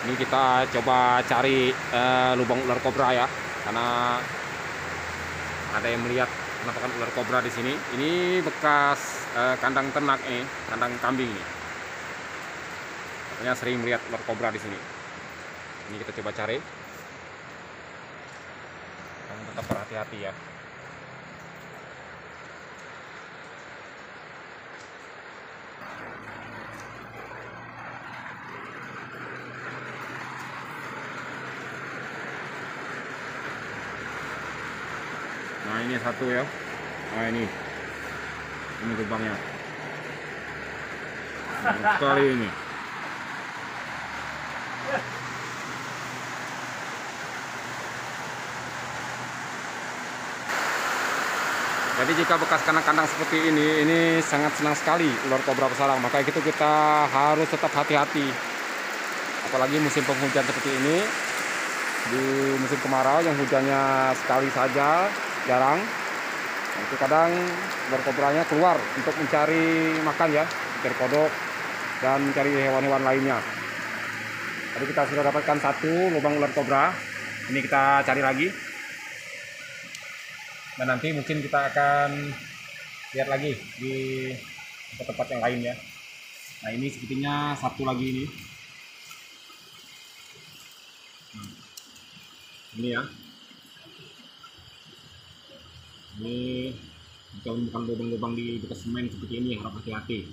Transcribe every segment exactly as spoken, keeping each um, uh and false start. Ini kita coba cari uh, lubang ular kobra ya, karena ada yang melihat penampakan ular kobra di sini. Ini bekas uh, kandang ternak ini, kandang kambing ini. Katanya sering melihat ular kobra di sini. Ini kita coba cari. Dan tetap berhati-hati ya. Nah ini satu ya. Nah ini ini lubangnya sekali ini. Jadi jika bekas kandang-kandang seperti ini, ini sangat senang sekali ular kobra bersarang. Maka itu kita harus tetap hati-hati. Apalagi musim penghujan seperti ini, di musim kemarau yang hujannya sekali saja, jarang. Nah, itu kadang ular kobranya keluar untuk mencari makan ya, mencari kodok dan mencari hewan-hewan lainnya. Tadi kita sudah dapatkan satu lubang ular kobra. Ini kita cari lagi. Dan nanti mungkin kita akan lihat lagi di tempat-tempat yang lain ya. Nah ini sepertinya satu lagi ini. Hmm. Ini ya. Ini jika bukan lubang-lubang di bekas semen seperti ini, harap hati-hati.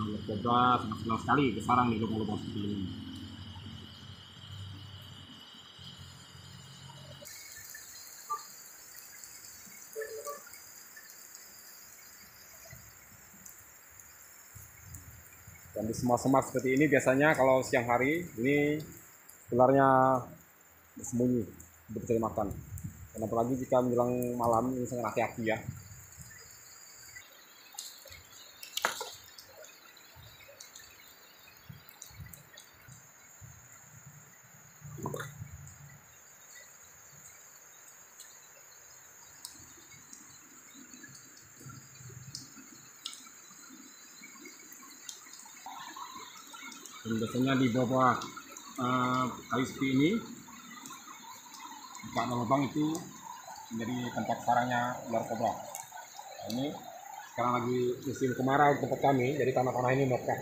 Ular kobra senang-senang sekali bersarang di lubang-lubang seperti ini. Dan di semak-semak seperti ini biasanya kalau siang hari ini ularnya bersembunyi untuk mencari makan. Dan apalagi jika menjelang malam, ini sangat hati-hati ya. Biasanya di bawah uh, kayu seperti ini, buka lubang itu menjadi tempat sarangnya ular kobra. Nah, ini sekarang lagi musim kemarau di tempat kami, jadi tanah-tanah ini berkah.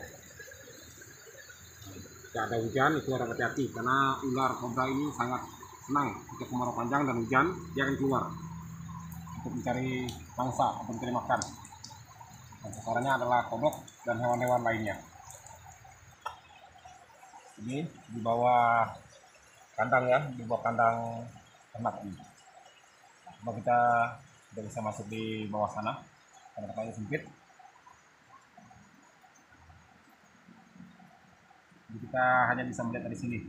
Jika ada hujan itu harus hati-hati, karena ular kobra ini sangat senang jika kemarau panjang dan hujan, dia akan keluar untuk mencari mangsa, untuk mencari makan. Dan sasarannya adalah kodok dan hewan-hewan lainnya. Ini di bawah kandang ya, di bawah kandang ternak ini. Coba kita sudah bisa masuk di bawah sana, karena tempatnya sempit. Jadi kita hanya bisa melihat dari sini.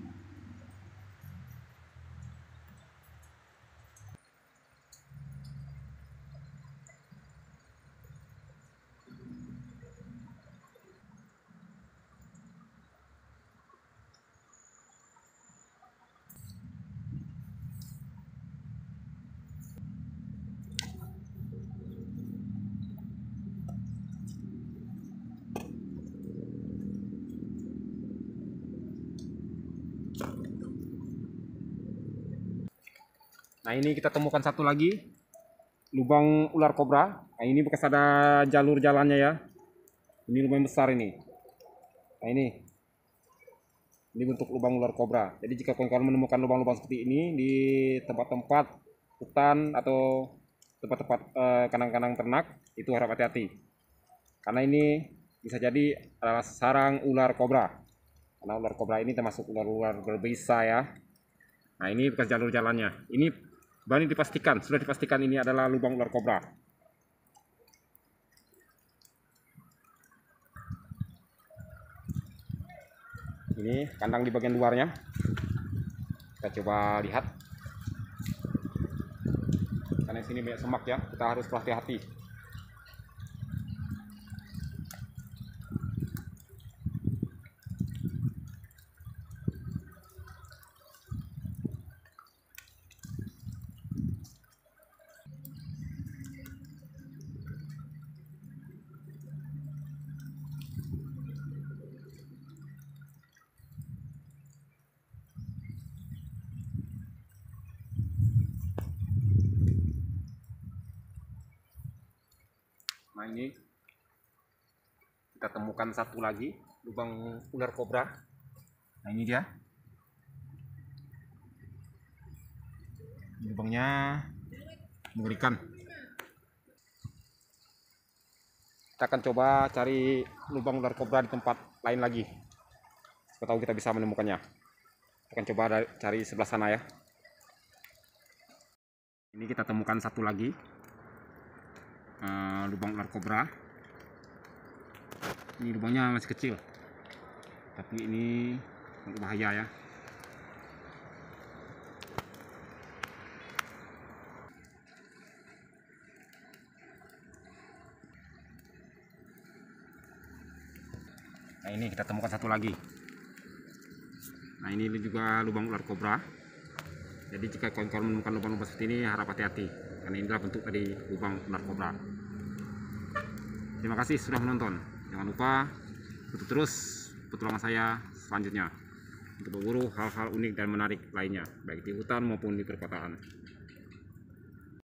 Nah ini kita temukan satu lagi lubang ular kobra. Nah ini bekas ada jalur jalannya ya. Ini lumayan besar ini. Nah ini ini bentuk lubang ular kobra. Jadi jika kawan-kawan menemukan lubang-lubang seperti ini di tempat-tempat hutan atau tempat-tempat eh, kandang-kandang ternak, itu harap hati-hati. Karena ini bisa jadi adalah sarang ular kobra. Karena ular kobra ini termasuk ular-ular berbisa ya. Nah ini bekas jalur jalannya. Ini Bani dipastikan, sudah dipastikan ini adalah lubang ular kobra. Ini kandang di bagian luarnya. Kita coba lihat. Karena sini banyak semak ya, kita harus berhati-hati. Nah ini kita temukan satu lagi lubang ular kobra. Nah ini dia lubangnya, mengerikan. Kita akan coba cari lubang ular kobra di tempat lain lagi. Siapa tahu kita bisa menemukannya. Kita akan coba cari sebelah sana ya. Ini kita temukan satu lagi uh, lubang ular kobra. Ini lubangnya masih kecil, tapi ini berbahaya ya. Nah ini kita temukan satu lagi. Nah ini juga lubang ular kobra. Jadi jika kawan-kawan menemukan lubang-lubang seperti ini, harap hati-hati, karena inilah bentuk dari lubang ular kobra. Terima kasih sudah menonton. Jangan lupa ikuti terus petualangan saya selanjutnya untuk berburu hal-hal unik dan menarik lainnya, baik di hutan maupun di perkotaan.